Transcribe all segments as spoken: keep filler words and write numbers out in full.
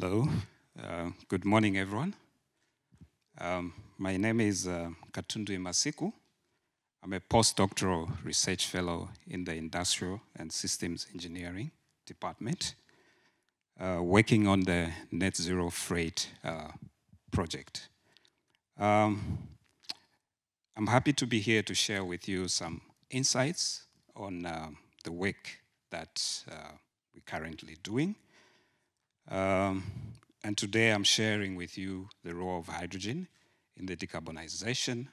Hello, uh, good morning everyone. Um, my name is uh, Katundu Imasiku. I'm a postdoctoral research fellow in the Industrial and Systems Engineering Department, uh, working on the Net Zero Freight uh, project. Um, I'm happy to be here to share with you some insights on uh, the work that uh, we're currently doing. Um, and today I'm sharing with you the role of hydrogen in the decarbonization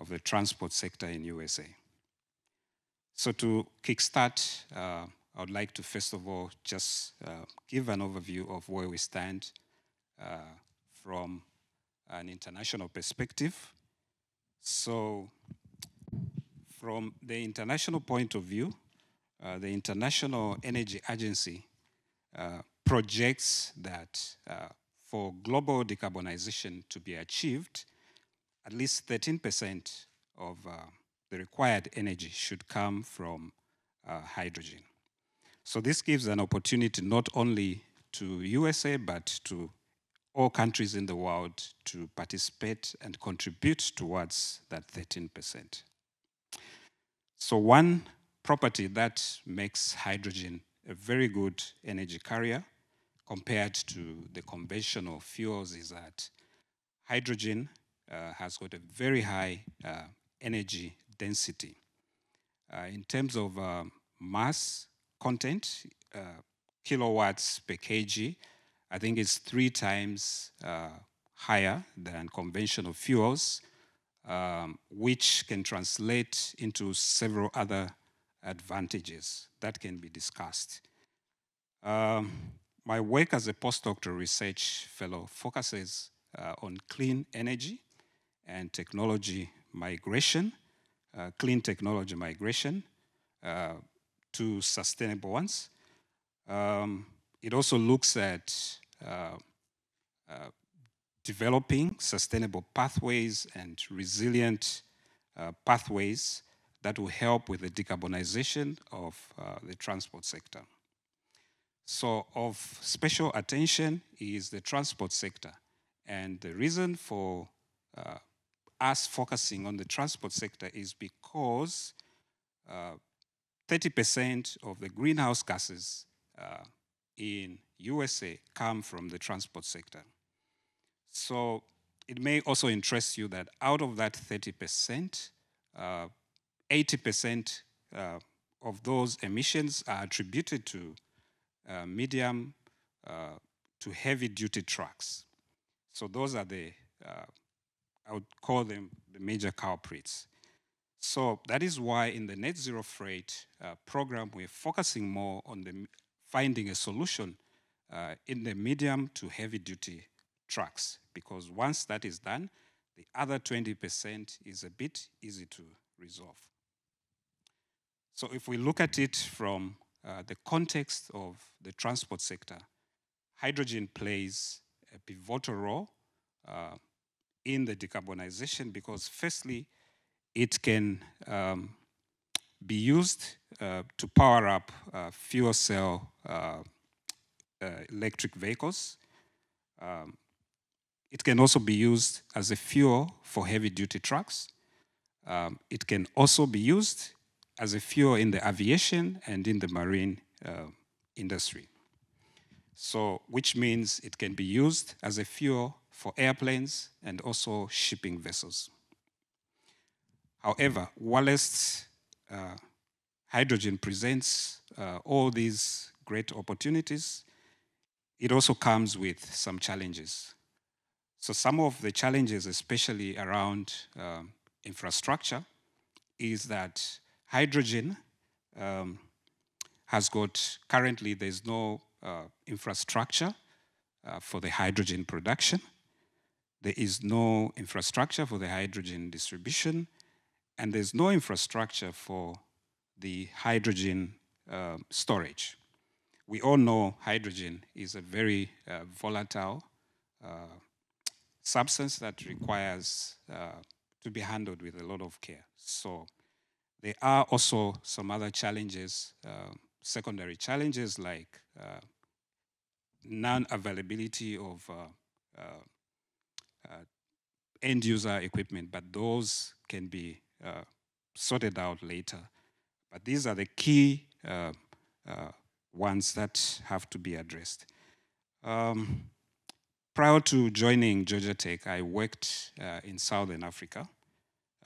of the transport sector in U S A. So to kickstart, uh, I would like to first of all just uh, give an overview of where we stand uh, from an international perspective. So from the international point of view, uh, the International Energy Agency uh, projects that uh, for global decarbonization to be achieved, at least thirteen percent of uh, the required energy should come from uh, hydrogen. So this gives an opportunity not only to U S A, but to all countries in the world to participate and contribute towards that thirteen percent. So one property that makes hydrogen a very good energy carrier compared to the conventional fuels is that hydrogen uh, has got a very high uh, energy density. Uh, in terms of uh, mass content, uh, kilowatts per kg, I think it's three times uh, higher than conventional fuels, um, which can translate into several other advantages that can be discussed. Um, My work as a postdoctoral research fellow focuses uh, on clean energy and technology migration, uh, clean technology migration uh, to sustainable ones. Um, it also looks at uh, uh, developing sustainable pathways and resilient uh, pathways that will help with the decarbonization of uh, the transport sector. So of special attention is the transport sector. And the reason for uh, us focusing on the transport sector is because thirty percent uh, of the greenhouse gases uh, in U S A come from the transport sector. So it may also interest you that out of that thirty percent, uh, eighty percent uh, of those emissions are attributed to Uh, medium uh, to heavy-duty trucks. So those are the, uh, I would call them the major culprits. So that is why in the Net Zero Freight uh, program, we're focusing more on the finding a solution uh, in the medium to heavy-duty trucks, because once that is done, the other twenty percent is a bit easy to resolve. So if we look at it from Uh, the context of the transport sector, hydrogen plays a pivotal role uh, in the decarbonization because firstly, it can um, be used uh, to power up uh, fuel cell uh, uh, electric vehicles. Um, it can also be used as a fuel for heavy-duty trucks. Um, it can also be used as a fuel in the aviation and in the marine uh, industry. So, which means it can be used as a fuel for airplanes and also shipping vessels. However, whilst uh, hydrogen presents uh, all these great opportunities, it also comes with some challenges. So some of the challenges, especially around uh, infrastructure, is that hydrogen um, has got, currently there's no uh, infrastructure uh, for the hydrogen production. There is no infrastructure for the hydrogen distribution, and there's no infrastructure for the hydrogen uh, storage. We all know hydrogen is a very uh, volatile uh, substance that requires uh, to be handled with a lot of care. So there are also some other challenges, uh, secondary challenges like uh, non-availability of uh, uh, uh, end-user equipment, but those can be uh, sorted out later. But these are the key uh, uh, ones that have to be addressed. Um, prior to joining Georgia Tech, I worked uh, in Southern Africa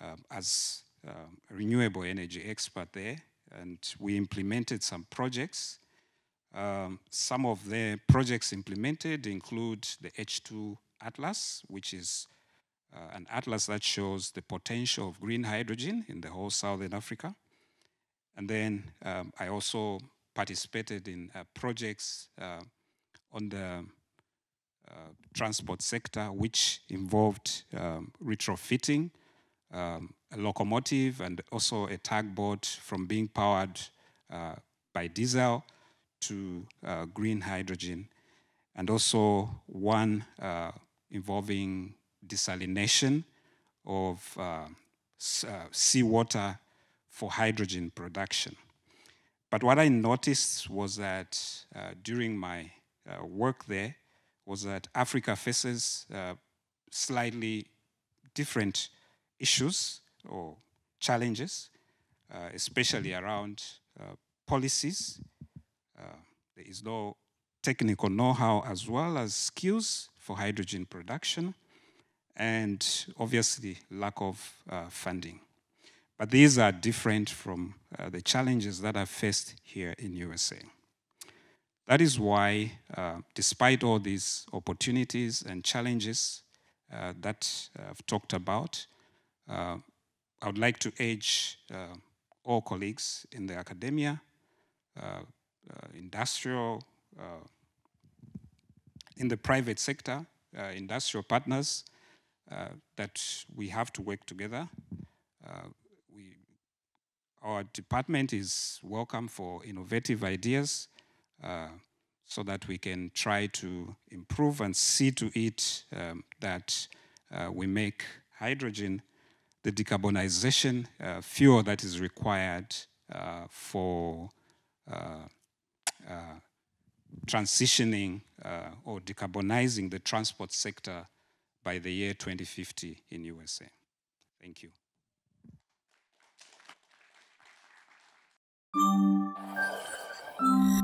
uh, as um, a renewable energy expert there, and we implemented some projects. Um, some of the projects implemented include the H two Atlas, which is uh, an atlas that shows the potential of green hydrogen in the whole Southern Africa. And then um, I also participated in uh, projects uh, on the uh, transport sector, which involved um, retrofitting um, a locomotive and also a tugboat from being powered uh, by diesel to uh, green hydrogen, and also one uh, involving desalination of uh, uh, seawater for hydrogen production. But what I noticed was that uh, during my uh, work there was that Africa faces uh, slightly different issues or challenges, uh, especially around uh, policies. Uh, there is no technical know-how as well as skills for hydrogen production, and obviously lack of uh, funding. But these are different from uh, the challenges that are faced here in U S A. That is why, uh, despite all these opportunities and challenges uh, that I've talked about, uh, I would like to urge uh, all colleagues in the academia, uh, Uh, industrial, uh, in the private sector, uh, industrial partners, uh, that we have to work together. Uh, we, our department is welcome for innovative ideas uh, so that we can try to improve and see to it um, that uh, we make hydrogen the decarbonization uh, fuel that is required uh, for uh, Uh, transitioning uh, or decarbonizing the transport sector by the year twenty fifty in U S A. Thank you.